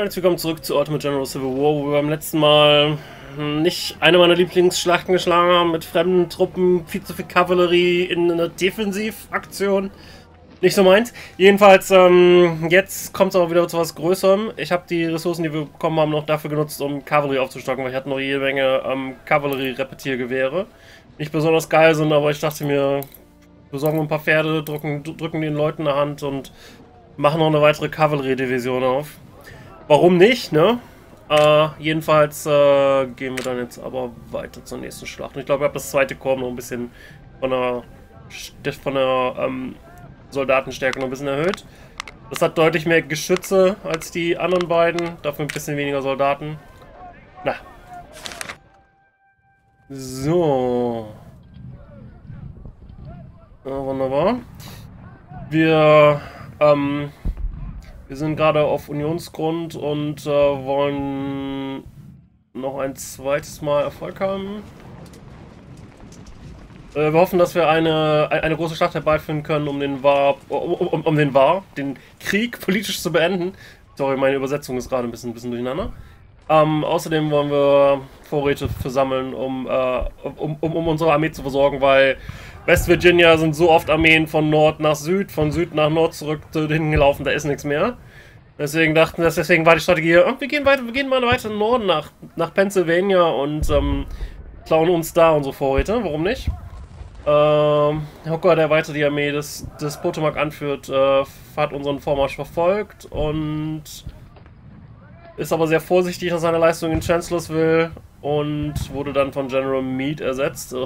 Herzlich willkommen zurück zu Ort mit General Civil War, wo wir beim letzten Mal nicht eine meiner Lieblingsschlachten geschlagen haben, mit fremden Truppen, viel zu viel Kavallerie in einer Defensivaktion. Nicht so meins. Jedenfalls, jetzt kommt es aber wieder zu was Größerem. Ich habe die Ressourcen, die wir bekommen haben, noch dafür genutzt, um Kavallerie aufzustocken, weil ich hatte noch jede Menge Kavallerie-Repetiergewehre. Nicht besonders geil sind, aber ich dachte mir, besorgen ein paar Pferde, drücken den Leuten eine Hand und machen noch eine weitere Kavallerie-Division auf. Warum nicht, ne? Jedenfalls gehen wir dann jetzt aber weiter zur nächsten Schlacht. Und ich glaube, ich habe das zweite Korps noch ein bisschen von der Soldatenstärke noch ein bisschen erhöht. Das hat deutlich mehr Geschütze als die anderen beiden. Dafür ein bisschen weniger Soldaten. Na. So. Ja, wunderbar. Wir sind gerade auf Unionsgrund und wollen noch ein zweites Mal Erfolg haben. Wir hoffen, dass wir eine große Schlacht herbeiführen können, um den Krieg politisch zu beenden. Sorry, meine Übersetzung ist gerade ein bisschen durcheinander. Außerdem wollen wir Vorräte versammeln, um unsere Armee zu versorgen, weil West Virginia sind so oft Armeen von Nord nach Süd, von Süd nach Nord zurück hinten gelaufen, da ist nichts mehr. Deswegen dachten wir, deswegen war die Strategie, wir gehen mal weiter in den Norden nach Pennsylvania und klauen uns da unsere Vorräte, warum nicht? Hooker, der weiter die Armee des Potomac anführt, hat unseren Vormarsch verfolgt und ist aber sehr vorsichtig nach seiner Leistung in Chancellorsville und wurde dann von General Meade ersetzt.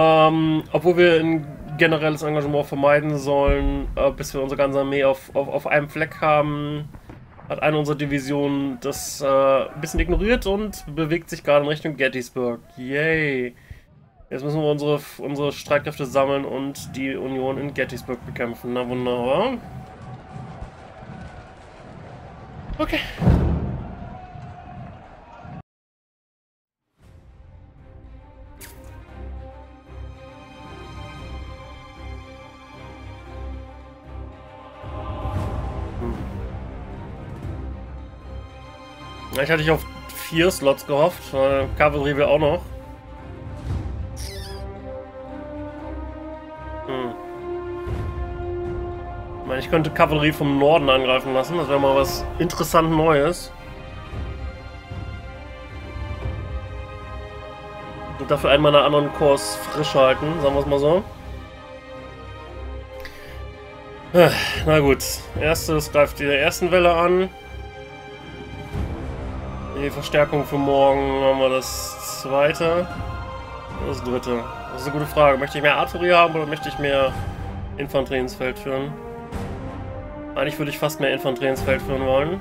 Obwohl wir ein generelles Engagement vermeiden sollen, bis wir unsere ganze Armee auf einem Fleck haben, hat eine unserer Divisionen das ein bisschen ignoriert und bewegt sich gerade in Richtung Gettysburg. Yay! Jetzt müssen wir unsere Streitkräfte sammeln und die Union in Gettysburg bekämpfen. Na wunderbar. Okay. Ich hatte auf 4 Slots gehofft, weil Kavallerie will auch noch. Ich meine, ich könnte Kavallerie vom Norden angreifen lassen, das wäre mal was interessant Neues. Und dafür einen meiner anderen Korps frisch halten, sagen wir es mal so. Na gut, erstes greift die der ersten Welle an. Die Verstärkung für morgen haben wir das zweite. Das dritte. Das ist eine gute Frage. Möchte ich mehr Artillerie haben oder möchte ich mehr Infanterie ins Feld führen? Eigentlich würde ich fast mehr Infanterie ins Feld führen wollen.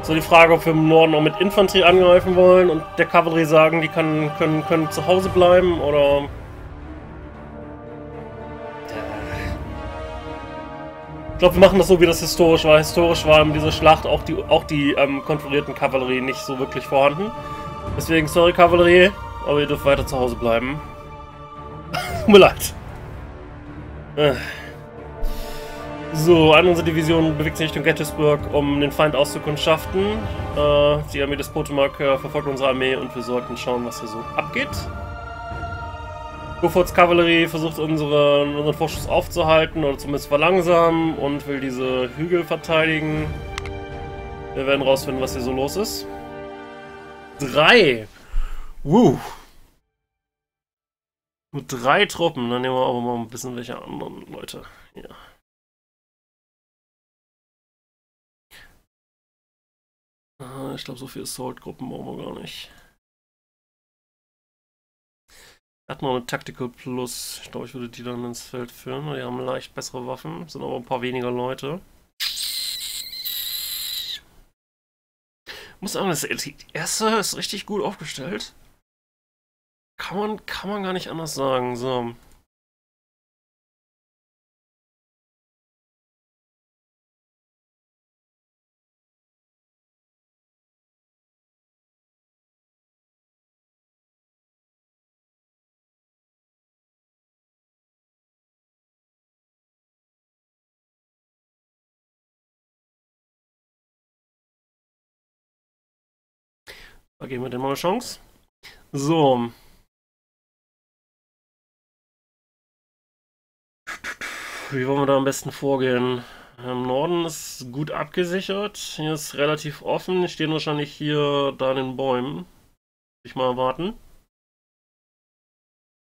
So, die Frage, ob wir im Norden auch mit Infanterie angreifen wollen und der Kavallerie sagen, die können zu Hause bleiben oder. Ich glaube, wir machen das so, wie das historisch war. Historisch war in dieser Schlacht auch die konföderierten Kavallerie nicht so wirklich vorhanden. Deswegen, sorry Kavallerie, aber ihr dürft weiter zu Hause bleiben. Tut mir leid. So, eine unserer Divisionen bewegt sich Richtung Gettysburg, um den Feind auszukundschaften. Die Armee des Potomac verfolgt unsere Armee und wir sollten schauen, was hier so abgeht. Beauforts Kavallerie versucht unseren Vorschuss aufzuhalten oder zumindest verlangsamen und will diese Hügel verteidigen. Wir werden rausfinden, was hier so los ist. 3! Nur 3 Truppen, dann nehmen wir aber mal ein bisschen welche anderen Leute. Ja. Ich glaube, so viele Assault-Gruppen brauchen wir gar nicht. Hat noch eine Tactical Plus. Ich glaube, ich würde die dann ins Feld führen. Die haben leicht bessere Waffen, sind aber ein paar weniger Leute. Ich muss sagen, die erste ist richtig gut aufgestellt. Kann man gar nicht anders sagen. So. Da geben wir dem mal eine Chance. So. Wie wollen wir da am besten vorgehen? Im Norden ist gut abgesichert. Hier ist relativ offen. Stehen wahrscheinlich hier da in den Bäumen. Muss ich mal erwarten.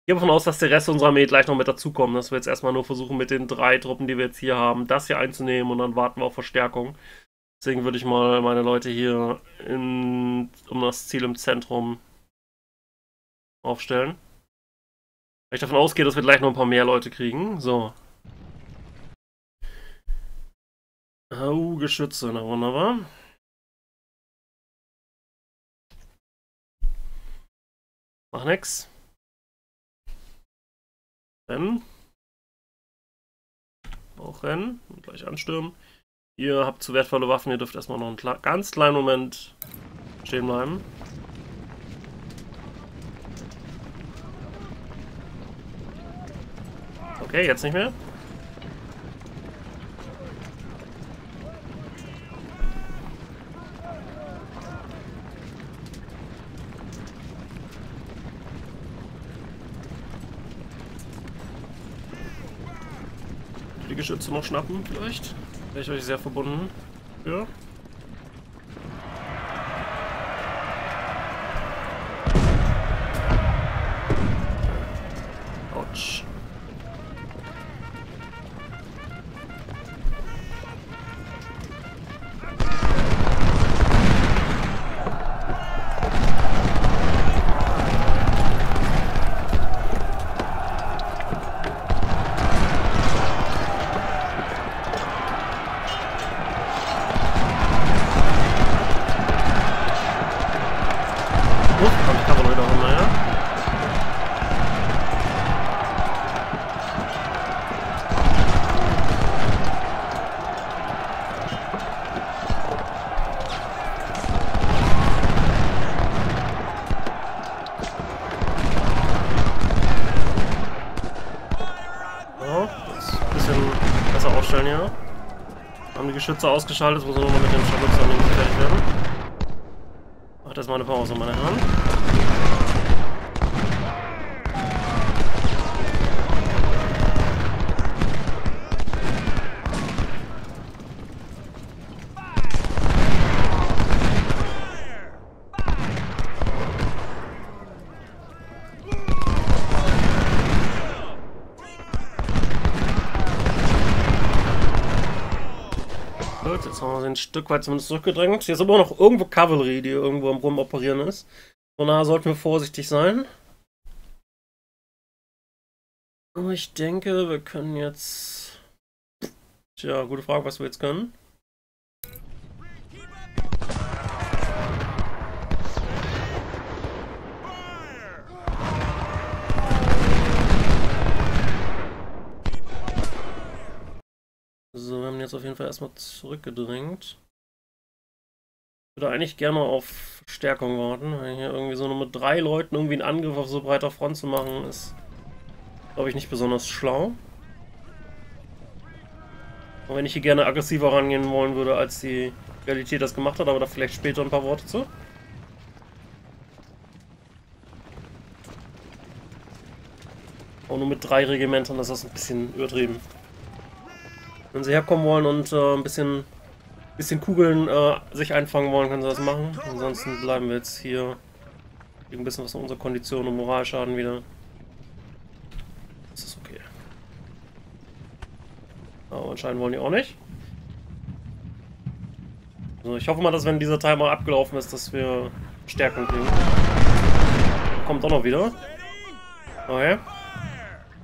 Ich gehe davon aus, dass der Rest unserer Armee gleich noch mit dazukommen. Dass wir jetzt erstmal nur versuchen, mit den 3 Truppen, die wir jetzt hier haben, das hier einzunehmen. Und dann warten wir auf Verstärkung. Deswegen würde ich mal meine Leute hier um das Ziel im Zentrum aufstellen. Weil ich davon ausgehe, dass wir gleich noch ein paar mehr Leute kriegen. So. Geschütze, na wunderbar. Mach nix. Rennen. Auch rennen. Und gleich anstürmen. Ihr habt zu wertvolle Waffen, ihr dürft erstmal noch einen ganz kleinen Moment stehen bleiben. Okay, jetzt nicht mehr. Die Geschütze noch schnappen, vielleicht. Wäre ich euch sehr verbunden. Ja. Autsch. Schütze ausgeschaltet, muss nur noch mit dem Scharfschützen fertig werden. Macht erstmal eine Pause, meine Herren. Jetzt haben wir sie ein Stück weit zumindest zurückgedrängt. Hier ist aber noch irgendwo Kavallerie, die irgendwo am Rumoperieren ist. Von daher sollten wir vorsichtig sein. Aber ich denke, wir können jetzt... Tja, gute Frage, was wir jetzt können. So, wir haben jetzt auf jeden Fall erstmal zurückgedrängt. Ich würde eigentlich gerne auf Verstärkung warten, weil hier irgendwie so nur mit 3 Leuten irgendwie einen Angriff auf so breiter Front zu machen, ist, glaube ich, nicht besonders schlau. Auch wenn ich hier gerne aggressiver rangehen wollen würde, als die Realität das gemacht hat, aber da vielleicht später ein paar Worte zu. Auch nur mit 3 Regimentern, das ist ein bisschen übertrieben. Wenn sie herkommen wollen und ein bisschen Kugeln sich einfangen wollen, können sie das machen. Ansonsten bleiben wir jetzt hier. Kriegen ein bisschen was in unserer Kondition und Moralschaden wieder. Das ist okay. Aber anscheinend wollen die auch nicht. Also ich hoffe mal, dass wenn dieser Timer abgelaufen ist, dass wir Stärkung kriegen. Kommt auch noch wieder. Okay.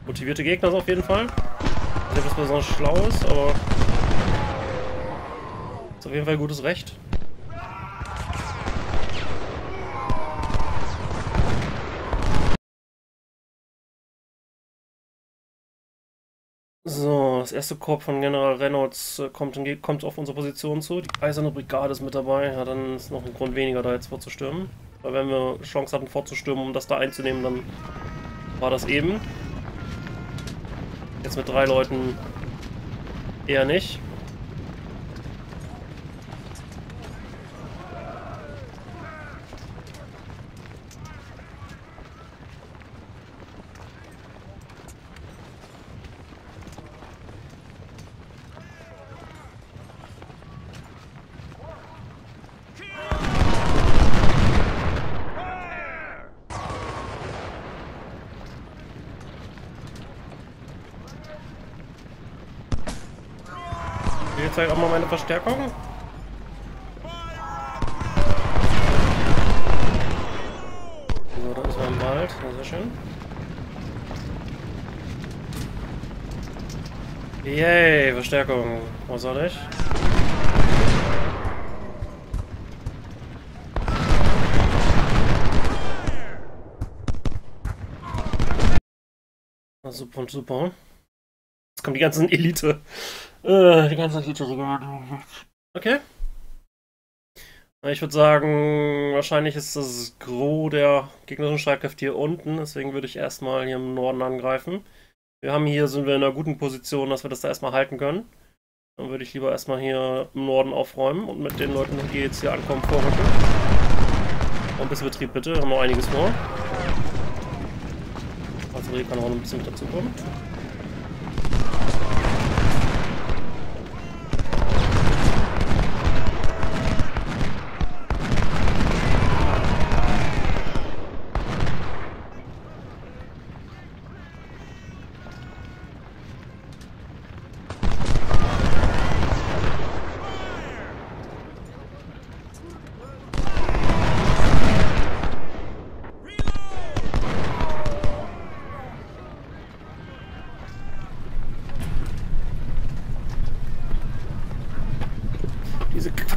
Motivierte Gegner ist auf jeden Fall. Ich weiß nicht, ob das besonders schlau ist, aber ist auf jeden Fall gutes Recht. So, das erste Korps von General Reynolds kommt auf unsere Position zu. Die Eiserne Brigade ist mit dabei. Ja, dann ist noch ein Grund weniger, da jetzt vorzustürmen. Weil wenn wir Chance hatten, vorzustürmen, um das da einzunehmen, dann war das eben. Jetzt mit 3 Leuten eher nicht. vielleicht auch mal meine Verstärkung? So, da ist mein Wald. Sehr schön. Yay, Verstärkung. Was soll ich? Super und super. Jetzt kommen die ganzen Elite. Die ganzen Elite sogar. Okay. Ich würde sagen, wahrscheinlich ist das Gros der gegnerischen Streitkräfte hier unten. Deswegen würde ich erstmal hier im Norden angreifen. Wir haben hier, sind wir in einer guten Position, dass wir das da erstmal halten können. Dann würde ich lieber erstmal hier im Norden aufräumen und mit den Leuten, die jetzt hier ankommen, vorrücken. Und ein bisschen Betrieb bitte, wir haben noch einiges vor. Also hier kann auch noch ein bisschen mit dazukommen.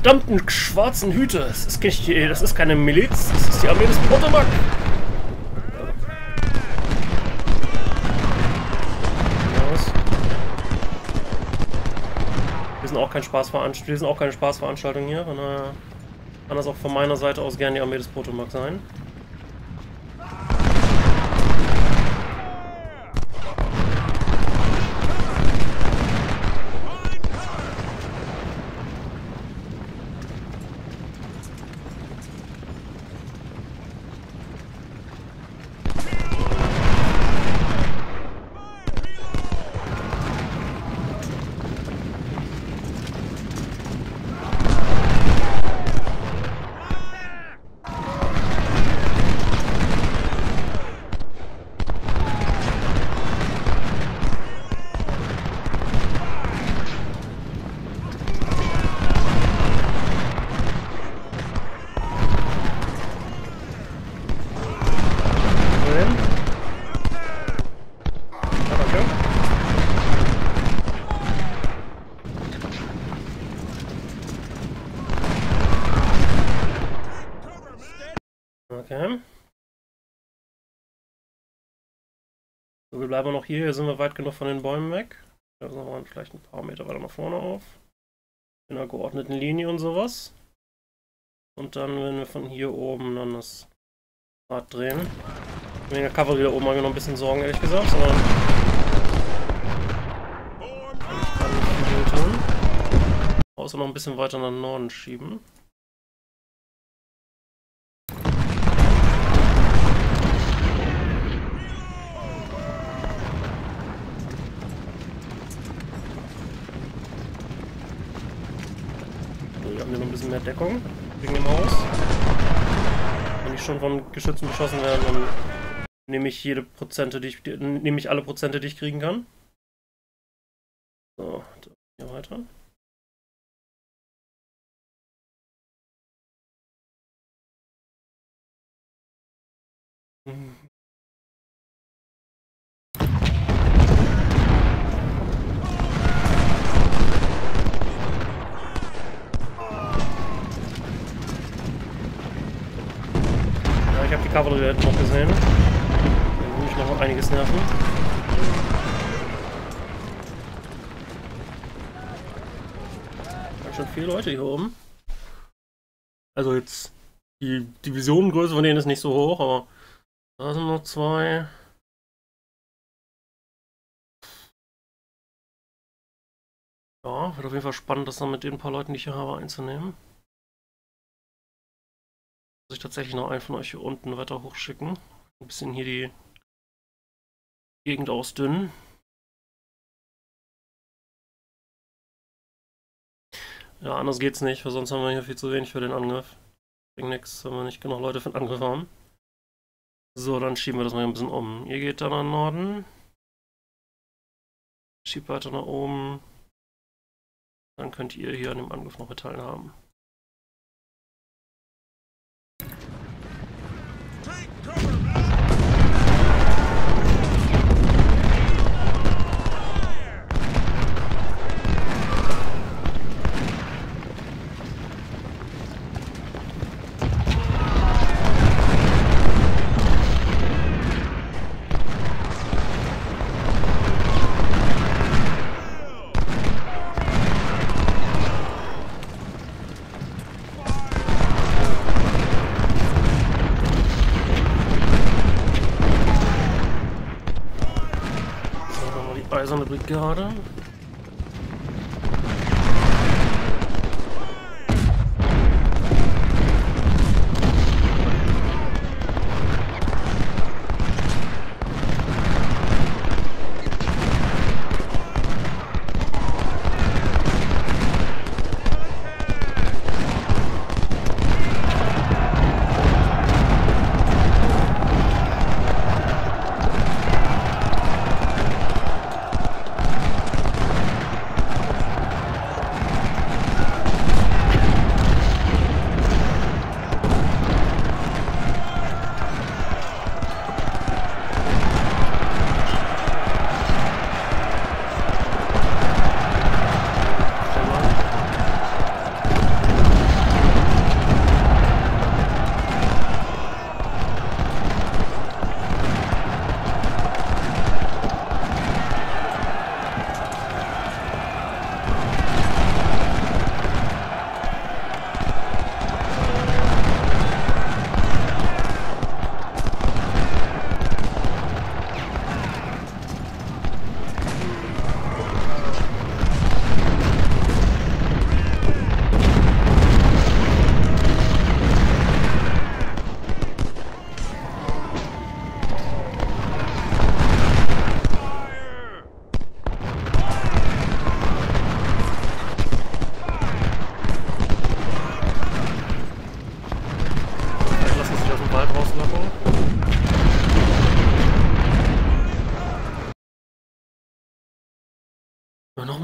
Verdammten schwarzen Hüte. Das ist keine Miliz, das ist die Armee des Potomac. Wir sind auch keine Spaßveranstaltung hier. Und, kann das auch von meiner Seite aus gerne die Armee des Potomac sein. Okay. So, wir bleiben noch hier. Hier sind wir weit genug von den Bäumen weg. Da sind wir vielleicht ein paar Meter weiter nach vorne auf. In einer geordneten Linie und sowas. Und dann, wenn wir von hier oben dann das Rad drehen. Wegen der Kavallerie da oben habe ich noch ein bisschen Sorgen, ehrlich gesagt. Sondern ich kann nicht viel tun. Außer noch ein bisschen weiter nach Norden schieben. Noch ein bisschen mehr Deckung wegen dem Haus. Wenn ich schon von Geschützen beschossen werde, dann nehme ich alle Prozente, die ich kriegen kann. So, hier weiter. Ich habe die Kavallerie noch gesehen. Da würde mich noch einiges nerven. Ganz schön viele Leute hier oben. Also jetzt, die Divisionengröße von denen ist nicht so hoch, aber da sind noch zwei. Ja, wird auf jeden Fall spannend, das dann mit den paar Leuten, die ich hier habe, einzunehmen. Muss ich tatsächlich noch einen von euch hier unten weiter hochschicken. Ein bisschen hier die Gegend ausdünnen. Ja, anders geht's nicht, weil sonst haben wir hier viel zu wenig für den Angriff. Bringt nichts, wenn wir nicht genug Leute für den Angriff haben. So, dann schieben wir das mal ein bisschen um. Ihr geht dann an Norden. Schiebt weiter nach oben. Dann könnt ihr hier an dem Angriff noch teilhaben. Eiserne Brigade.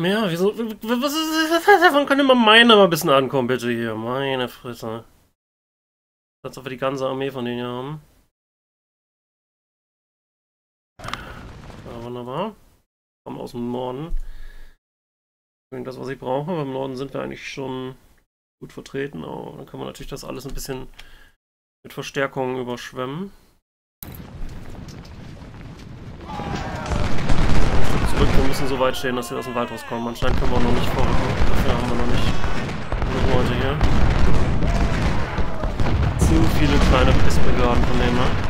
Ja, wieso? Davon kann immer meine mal ein bisschen ankommen, bitte hier. Meine Fresse. Als ob wir die ganze Armee von denen hier haben. Ja, wunderbar. Kommen aus dem Norden. Das, was ich brauche. Beim Norden sind wir eigentlich schon gut vertreten. Oh, dann kann man natürlich das alles ein bisschen mit Verstärkungen überschwemmen. Wir müssen so weit stehen, dass wir aus dem Wald rauskommen. Anscheinend können wir auch noch nicht vorrücken. Dafür haben wir noch nicht genug Leute hier. Zu viele kleine Pissbrigaden von denen, ne?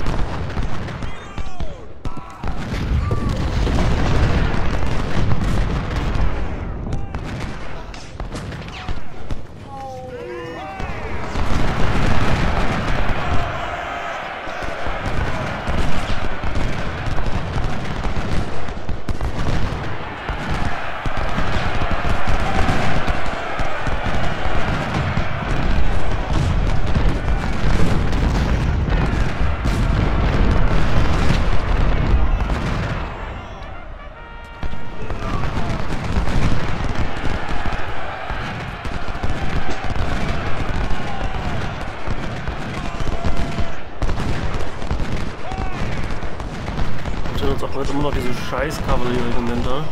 Scheiß Kavallerie-Regimenter.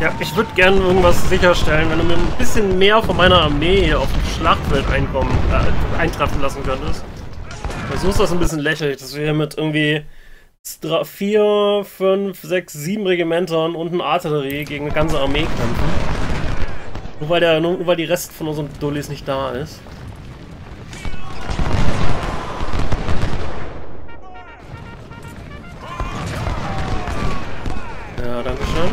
Ja, ich würde gerne irgendwas sicherstellen, wenn du mir ein bisschen mehr von meiner Armee auf dem Schlachtfeld eintreffen lassen könntest. Versuchst das ein bisschen lächerlich, dass wir hier mit irgendwie 4, 5, 6, 7 Regimentern und einer Artillerie gegen eine ganze Armee kämpfen. Nur weil die Rest von unseren Dullis nicht da ist. Ja, danke schön.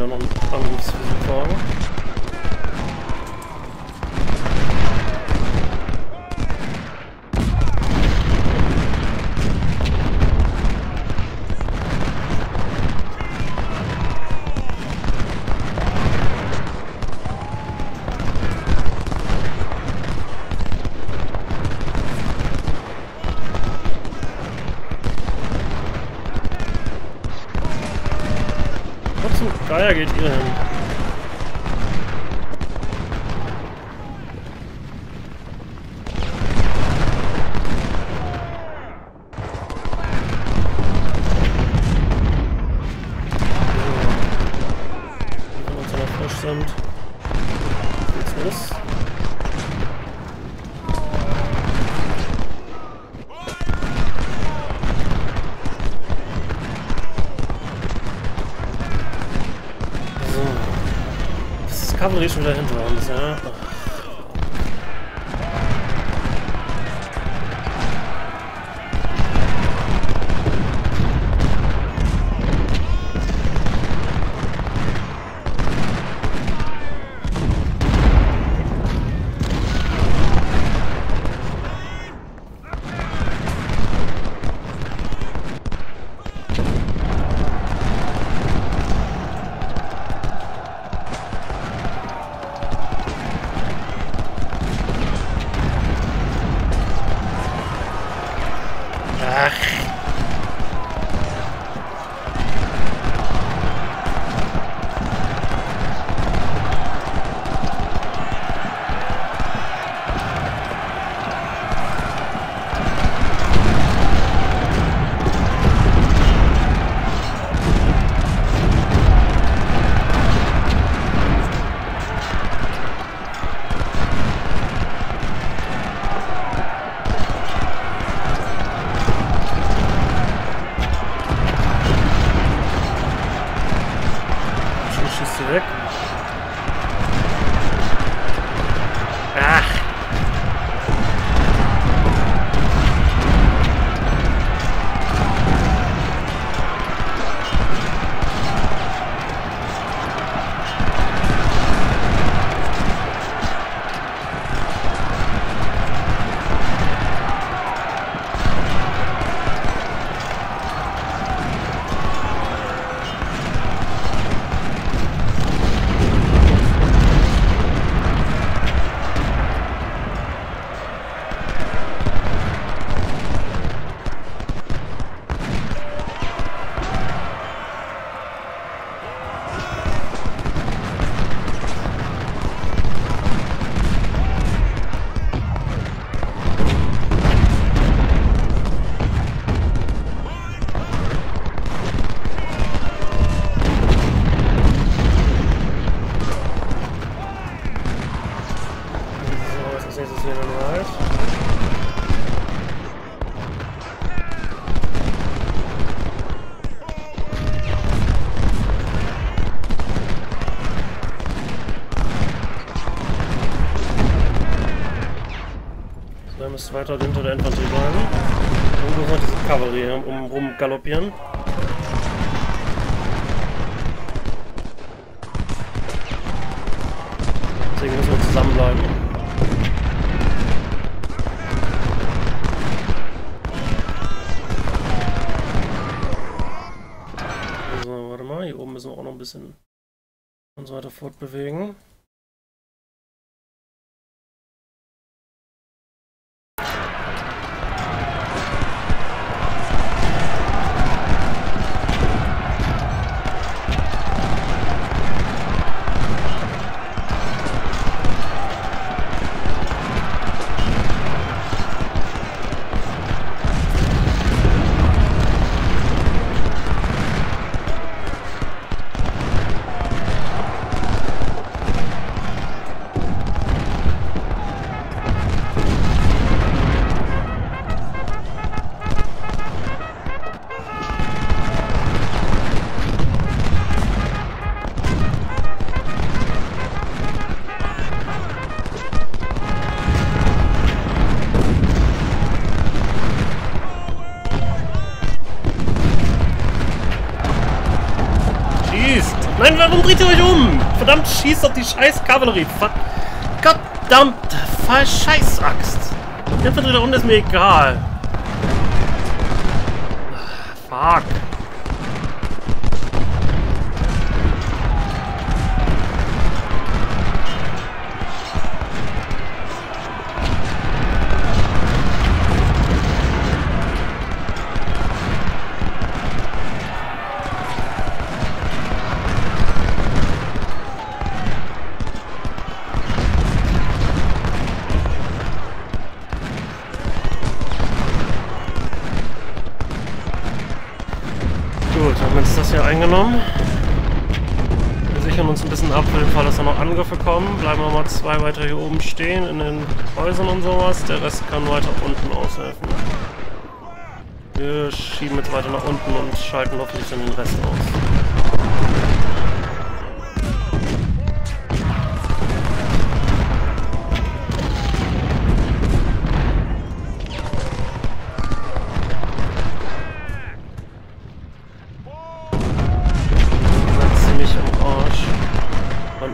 wieder noch einen Angriffsversuch wagen. Daher geht ihr hin. Wenn wir uns noch frisch sind, geht's los. Kavallerie schon wieder hinter uns, ja. Weiter hinter der Infanterie bleiben. Und wir sollten diese Kavallerie rum galoppieren. Deswegen müssen wir zusammenbleiben. So, warte mal, hier oben müssen wir auch noch ein bisschen uns weiter fortbewegen. Nein, warum dreht ihr euch um? Verdammt, schießt doch die scheiß Kavallerie. Verdammt, scheiß Axt. Der Infanterie da unten ist mir egal. Fuck. Eingenommen. Wir sichern uns ein bisschen ab für den Fall, dass da noch Angriffe kommen. Bleiben wir mal zwei weiter hier oben stehen in den Häusern und sowas. Der Rest kann weiter unten aushelfen. Wir schieben jetzt weiter nach unten und schalten hoffentlich dann den Rest aus.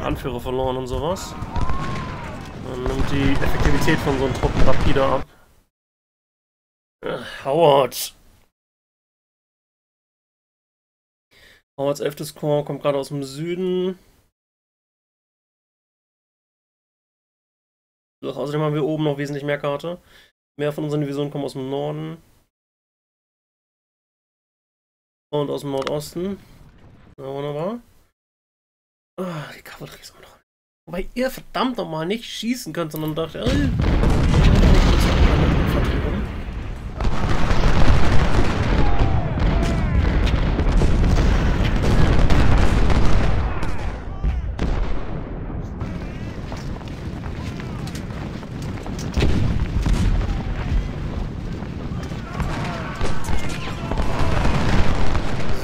Anführer verloren und sowas. Dann nimmt die Effektivität von so einem Truppen rapide ab. Howard. Howards 11. Korps kommt gerade aus dem Süden. Doch, außerdem haben wir oben noch wesentlich mehr Karte. Mehr von unseren Divisionen kommen aus dem Norden. Und aus dem Nordosten. Ja, wunderbar. Ah, die Kavallerie ist auch noch. Wobei ihr verdammt nochmal nicht schießen könnt, sondern dachte, ey.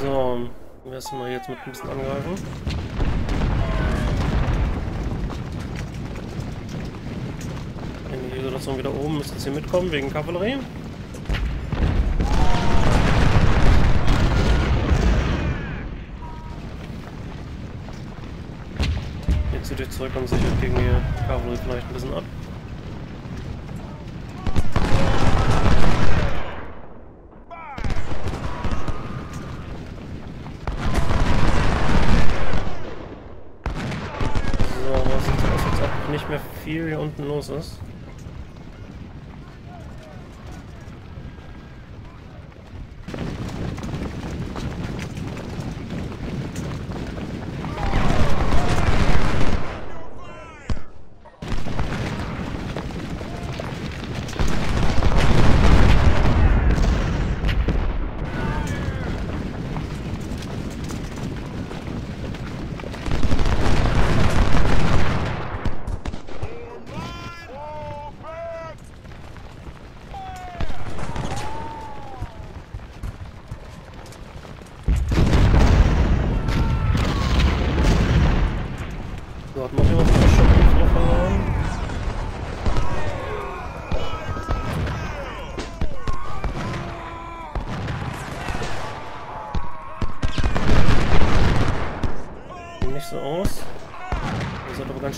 So, lassen wir jetzt mit ein bisschen angreifen. Wieder oben müssen jetzt hier mitkommen wegen Kavallerie. Jetzt zieht euch zurück und sichert gegen die Kavallerie vielleicht ein bisschen ab. So, was sieht aus, als ob nicht mehr viel hier unten los ist.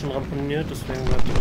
Ramponiert, deswegen bleibt immer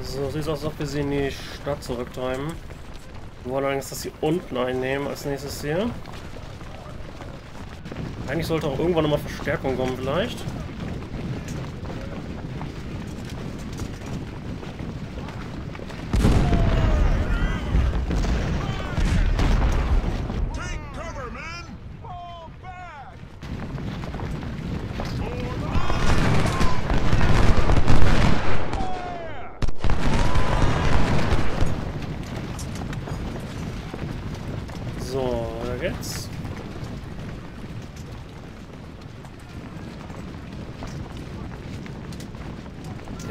so sieht es aus, als ob wir sie in die Stadt zurücktreiben. Wir wollen allerdings, dass sie unten einnehmen als nächstes hier. Eigentlich sollte auch irgendwann nochmal Verstärkung kommen vielleicht.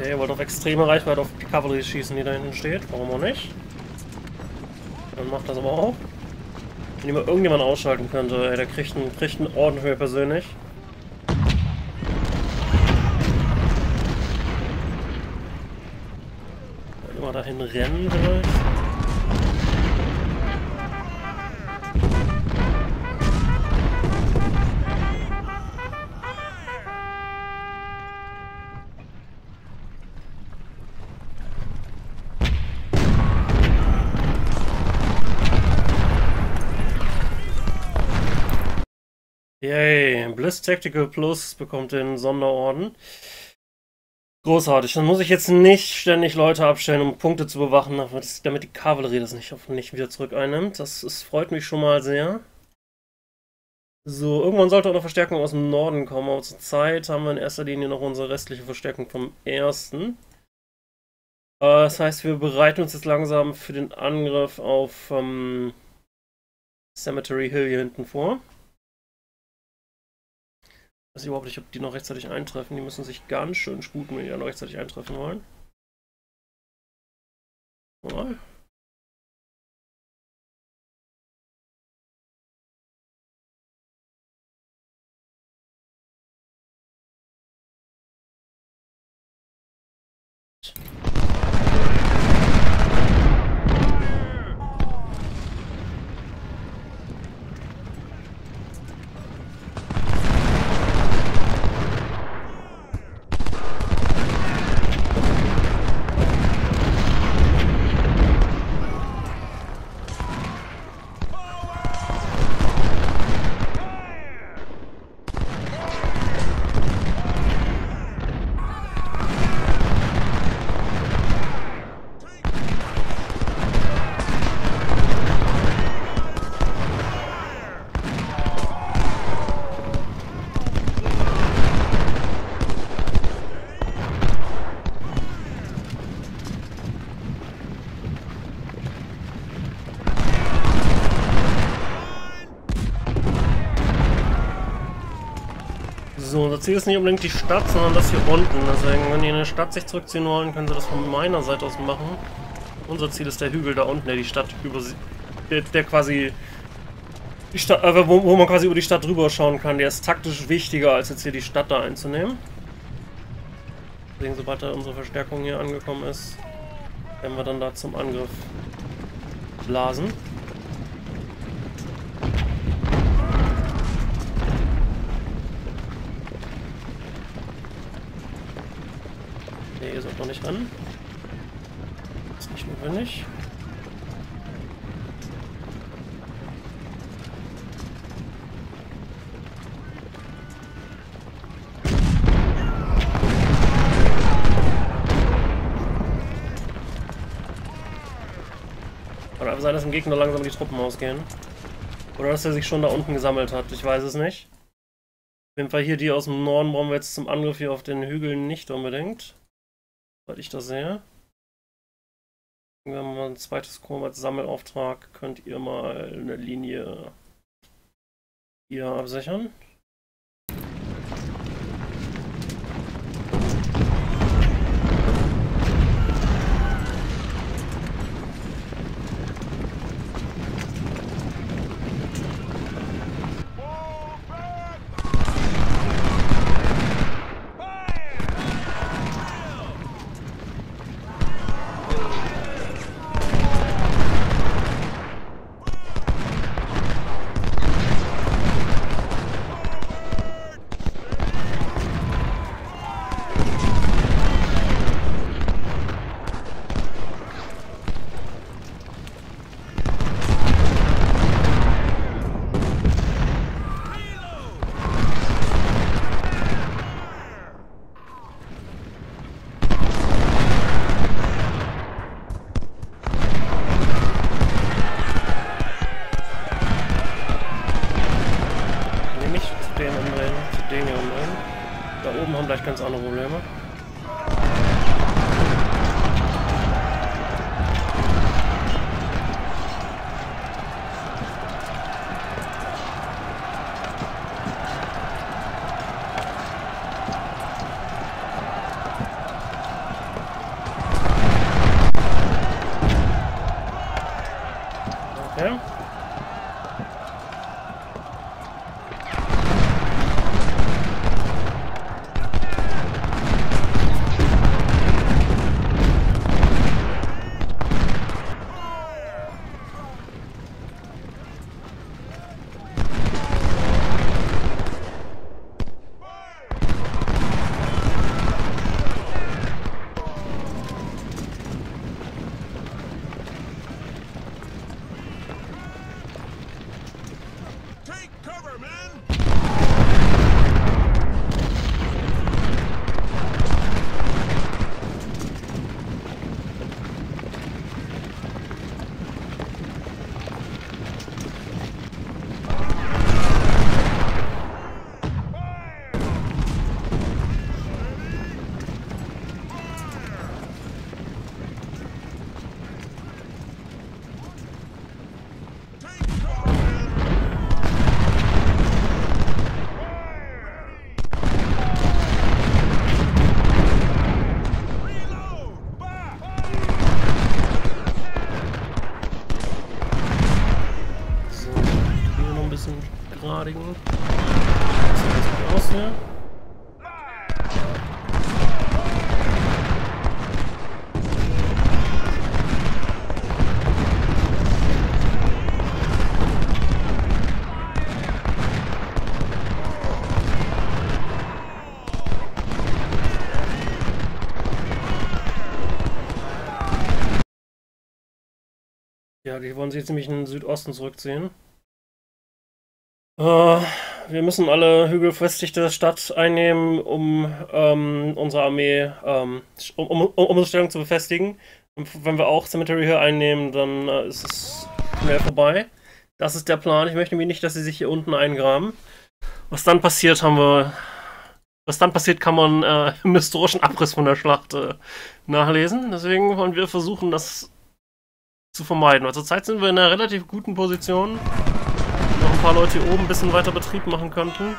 Okay, ihr wollt auf extreme Reichweite auf Cavalry schießen, die da hinten steht. Warum auch nicht? Dann macht das aber auch. Wenn ihr mal irgendjemanden ausschalten könnte, der kriegt einen Orden für mich persönlich. Wollt ihr mal dahin rennen vielleicht? Yay, Bliss Tactical Plus bekommt den Sonderorden. Großartig, dann muss ich jetzt nicht ständig Leute abstellen, um Punkte zu bewachen, damit die Kavallerie das nicht wieder zurück einnimmt. Das freut mich schon mal sehr. So, irgendwann sollte auch noch Verstärkung aus dem Norden kommen, aber zur Zeit haben wir in erster Linie noch unsere restliche Verstärkung vom ersten. Das heißt, wir bereiten uns jetzt langsam für den Angriff auf Cemetery Hill hier hinten vor. Ich weiß überhaupt nicht, ob die noch rechtzeitig eintreffen. Die müssen sich ganz schön sputen, wenn die noch rechtzeitig eintreffen wollen. Mal. So, unser Ziel ist nicht unbedingt die Stadt, sondern das hier unten. Deswegen, wenn die in der Stadt sich zurückziehen wollen, können sie das von meiner Seite aus machen. Unser Ziel ist der Hügel da unten, der die Stadt über der quasi die Stadt, wo man quasi über die Stadt drüber schauen kann. Der ist taktisch wichtiger, als jetzt hier die Stadt da einzunehmen. Deswegen, sobald da unsere Verstärkung hier angekommen ist, werden wir dann da zum Angriff blasen. Ihr sollt noch nicht ran. Ist nicht notwendig. Kann einfach sein, dass im Gegner langsam die Truppen ausgehen. Oder dass er sich schon da unten gesammelt hat. Ich weiß es nicht. Auf jeden Fall hier die aus dem Norden brauchen wir jetzt zum Angriff hier auf den Hügeln nicht unbedingt. Weil ich das sehe. Wenn wir mal ein zweites Korps als Sammelauftrag, könnt ihr mal eine Linie hier absichern. ganz andere Probleme. Ja, die wollen sich jetzt nämlich in den Südosten zurückziehen. Wir müssen alle hügelfestigte der Stadt einnehmen, um unsere Armee, um unsere Stellung zu befestigen. Und wenn wir auch Cemetery Hill einnehmen, dann ist es schnell vorbei. Das ist der Plan. Ich möchte nämlich nicht, dass sie sich hier unten eingraben. Was dann passiert, kann man im historischen Abriss von der Schlacht nachlesen. Deswegen wollen wir versuchen, das zu vermeiden. Weil zurzeit sind wir in einer relativ guten Position. Noch ein paar Leute hier oben ein bisschen weiter Betrieb machen könnten.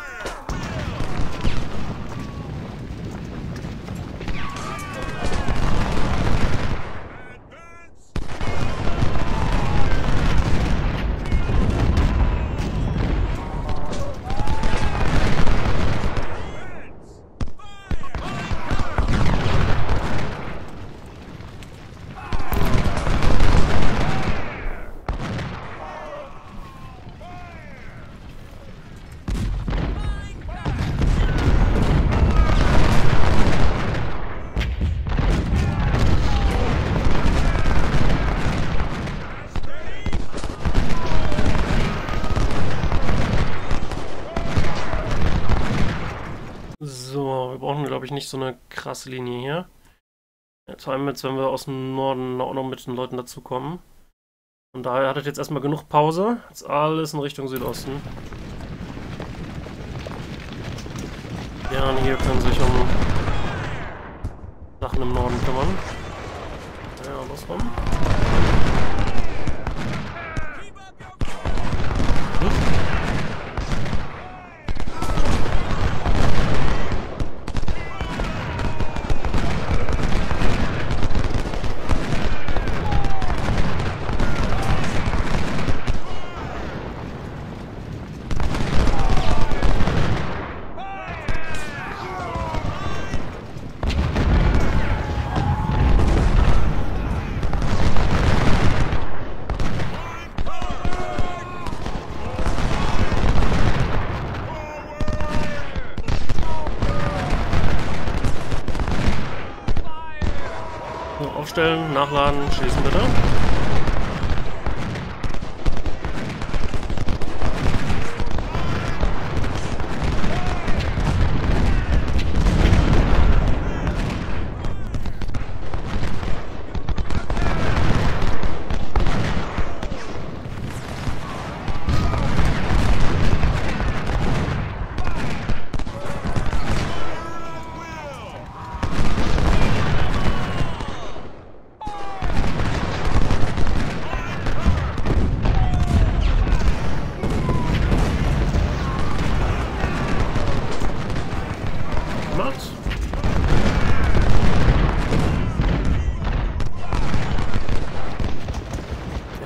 Nicht so eine krasse Linie hier. Ja, vor allem jetzt, wenn wir aus dem Norden auch noch mit den Leuten dazukommen. Von daher hattet jetzt erstmal genug Pause. Jetzt alles in Richtung Südosten. Ja, und hier können sich um Sachen im Norden kümmern. Ja, losrum. Nachladen, schießen bitte.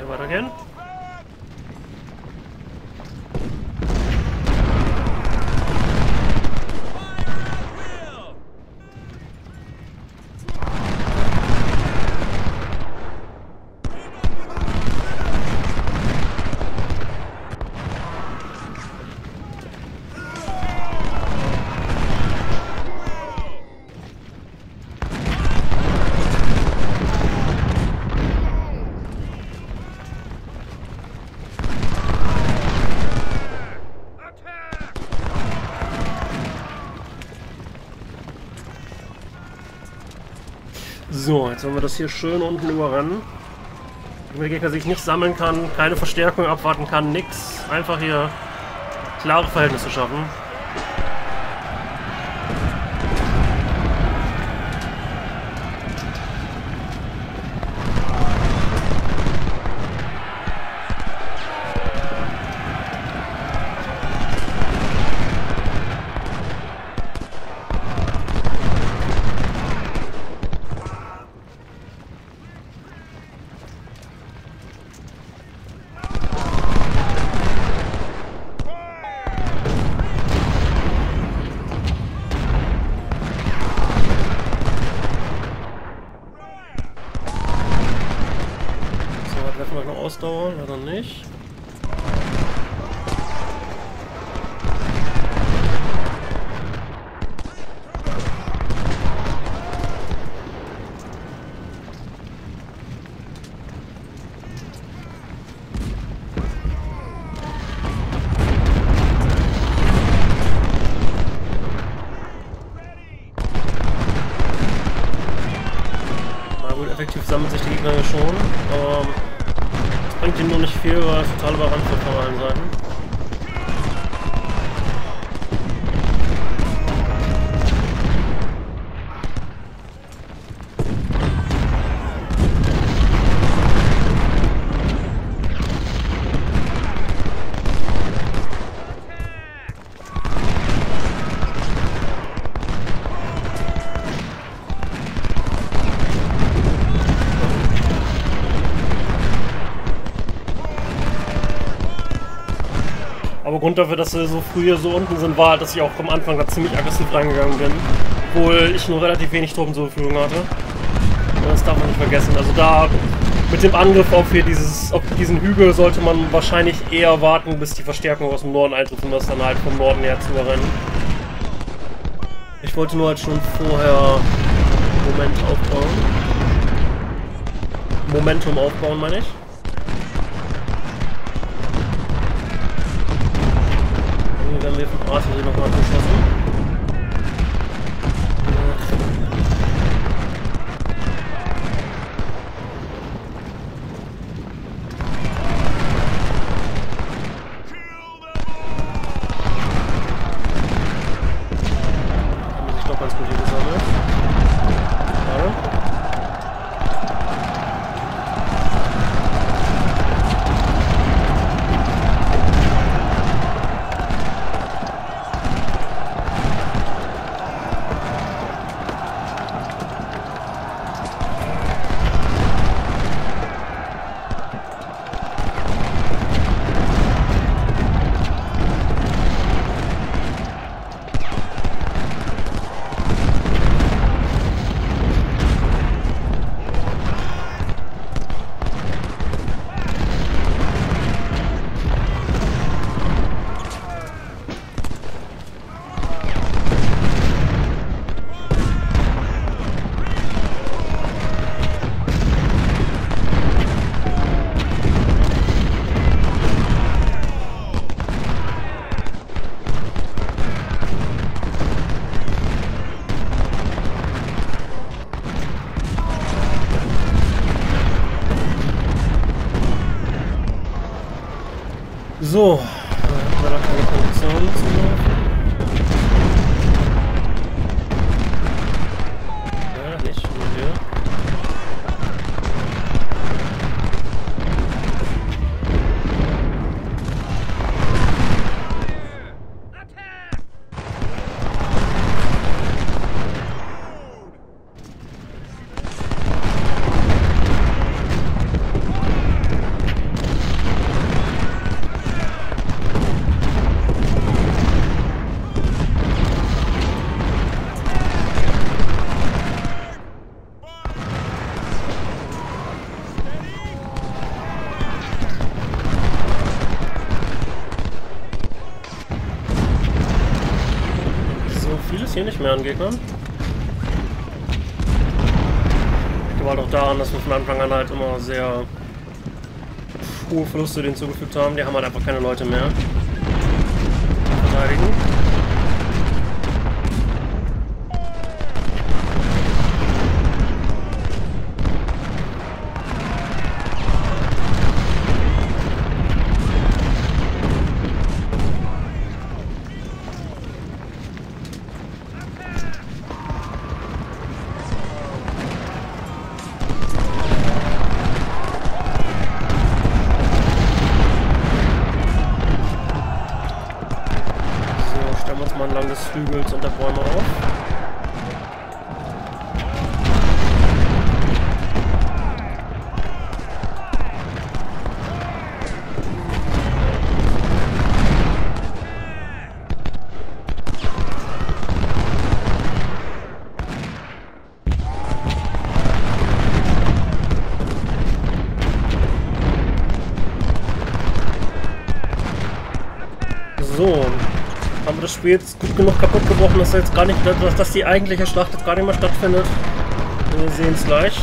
Hier weitergehen. So, jetzt haben wir das hier schön unten überrennen. Wenn der Gegner sich nicht sammeln kann, keine Verstärkung abwarten kann, nix. Einfach hier klare Verhältnisse schaffen. Oder nicht? Na gut, effektiv sammelt sich die Gegner ja schon, aber bringt ihm nur nicht viel, weil es total überrannt wird von allen Seiten. Grund dafür, dass wir so früh hier so unten sind, war, dass ich auch am Anfang da ziemlich aggressiv reingegangen bin, obwohl ich nur relativ wenig Truppen zur Verfügung hatte. Das darf man nicht vergessen. Also da mit dem Angriff auf hier diesen Hügel sollte man wahrscheinlich eher warten, bis die Verstärkung aus dem Norden eintritt, um das dann halt vom Norden her zu überrennen. Ich wollte nur halt schon vorher Momentum aufbauen, meine ich. Dann wir vom Arsch hier nochmal geschossen. Haben sich doch ganz gut hier gesammelt. Schade. So, da haben wir noch keine Position zu machen. Ja, nicht nur hier. jetzt hier nicht mehr an Gegnern. Liegt aber doch daran, dass wir von Anfang an halt immer sehr hohe Verluste denen zugefügt haben. Die haben halt einfach keine Leute mehr. Verteidigen. Flügels und der Bäume auf. So. Haben wir das Spiel jetzt gut genug kaputt gebrochen, dass jetzt gar nicht, dass die eigentliche Schlacht jetzt gar nicht mehr stattfindet. Wir sehen es gleich.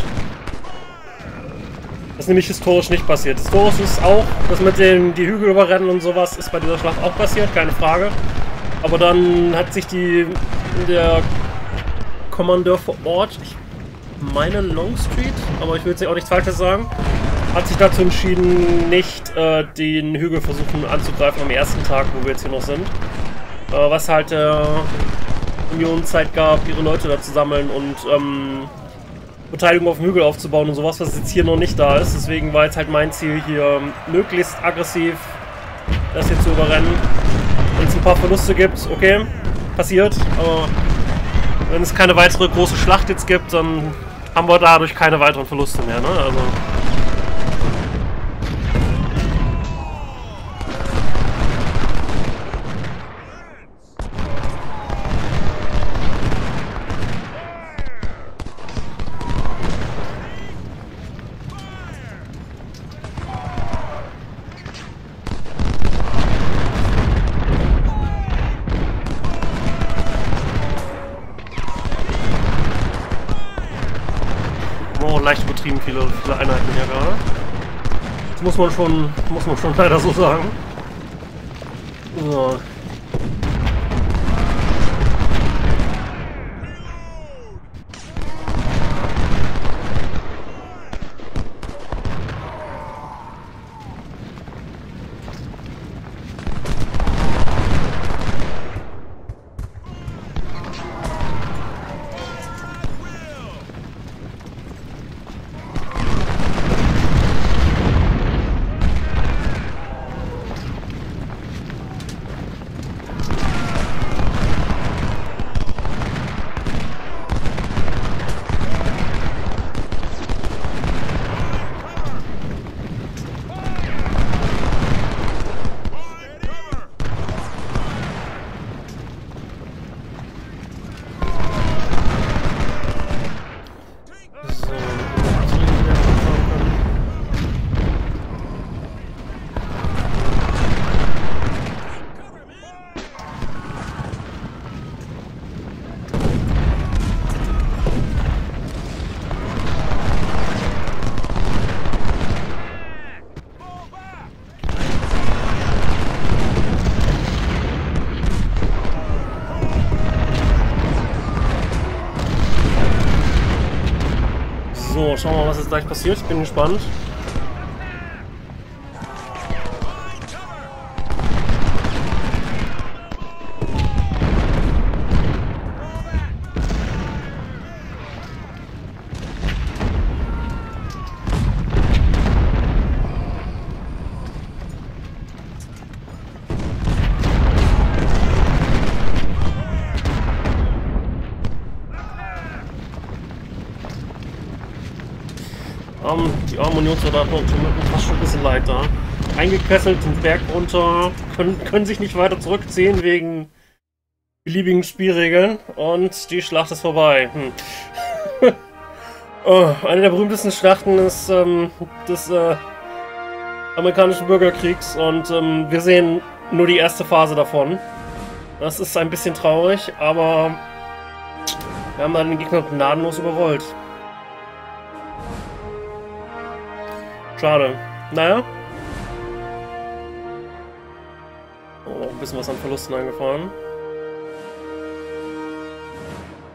Das ist nämlich historisch nicht passiert. Historisch ist auch, dass mit den die Hügel überrennen und sowas ist bei dieser Schlacht auch passiert, keine Frage. Aber dann hat sich der Kommandeur vor Ort, ich meine Longstreet, aber ich will jetzt auch nichts Falsches sagen, hat sich dazu entschieden, nicht den Hügel versuchen anzugreifen am ersten Tag, wo wir jetzt hier noch sind. Was halt der Union Zeit gab, ihre Leute da zu sammeln und Beteiligung auf dem Hügel aufzubauen und sowas, was jetzt hier noch nicht da ist. Deswegen war jetzt halt mein Ziel hier, möglichst aggressiv das hier zu überrennen. Wenn es ein paar Verluste gibt, okay, passiert, aber wenn es keine weitere große Schlacht jetzt gibt, dann haben wir dadurch keine weiteren Verluste mehr, ne? Also leicht übertrieben viele Einheiten hier gerade. Das muss man schon leider so sagen. So. So, schauen wir mal, was jetzt gleich passiert. Ich bin gespannt. Die armen Unionssoldaten tun mir fast schon ein bisschen leid da. Eingekesselt, den Berg runter, können sich nicht weiter zurückziehen wegen beliebigen Spielregeln und die Schlacht ist vorbei. Hm. Oh, eine der berühmtesten Schlachten ist, des amerikanischen Bürgerkriegs und wir sehen nur die erste Phase davon. Das ist ein bisschen traurig, aber Wir haben den Gegner gnadenlos überrollt. Schade. Naja. Oh, ein bisschen was an Verlusten eingefahren.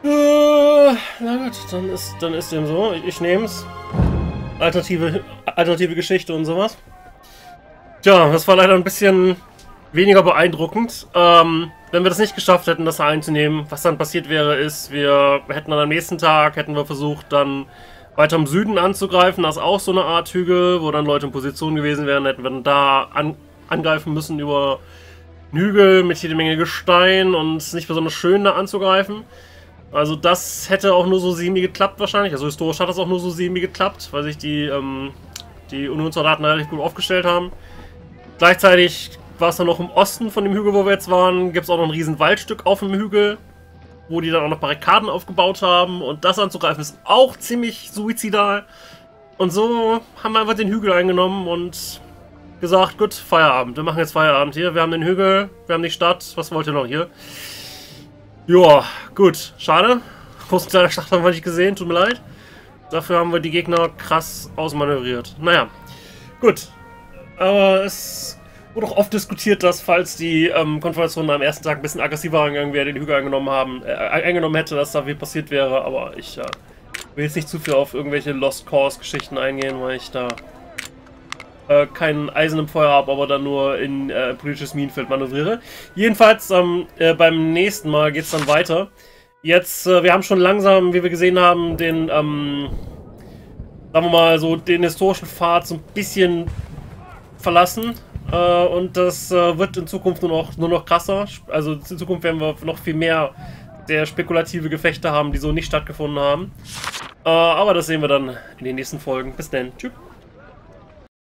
Na gut, dann ist dem so. Ich nehm's. Alternative Geschichte und sowas. Tja, das war leider ein bisschen weniger beeindruckend. Wenn wir das nicht geschafft hätten, das einzunehmen, was dann passiert wäre, ist, wir hätten dann am nächsten Tag, hätten wir versucht, dann weiter im Süden anzugreifen. Da ist auch so eine Art Hügel, wo dann Leute in Position gewesen wären. Hätten wir dann da angreifen müssen über einen Hügel mit jede Menge Gestein und nicht besonders schön da anzugreifen. Also das hätte auch nur so semi geklappt wahrscheinlich. Also historisch hat das auch nur so semi geklappt, weil sich die Unionssoldaten relativ gut aufgestellt haben. Gleichzeitig war es dann noch im Osten von dem Hügel, wo wir jetzt waren, gibt es auch noch ein riesen Waldstück auf dem Hügel, wo die dann auch noch Barrikaden aufgebaut haben. Und das anzugreifen ist auch ziemlich suizidal. Und so haben wir einfach den Hügel eingenommen und gesagt, gut, Feierabend. Wir machen jetzt Feierabend hier. Wir haben den Hügel, wir haben die Stadt. Was wollt ihr noch hier? Joa, gut. Schade. Großen Teil der Schlacht haben wir nicht gesehen, tut mir leid. Dafür haben wir die Gegner krass ausmanövriert. Naja, gut. Aber es wurde auch oft diskutiert, dass falls die Konfrontation am ersten Tag ein bisschen aggressiver angegangen wäre, den Hügel eingenommen hätte, dass da viel passiert wäre. Aber ich will jetzt nicht zu viel auf irgendwelche Lost Cause Geschichten eingehen, weil ich da kein Eisen im Feuer habe, aber dann nur in politisches Minenfeld manövriere. Jedenfalls beim nächsten Mal geht es dann weiter. Jetzt, wir haben schon langsam, wie wir gesehen haben, den, sagen wir mal so, den historischen Pfad so ein bisschen verlassen und das wird in Zukunft nur noch krasser. Also in Zukunft werden wir noch viel mehr der spekulative Gefechte haben, die so nicht stattgefunden haben. Aber das sehen wir dann in den nächsten Folgen. Bis dann. Tschüss.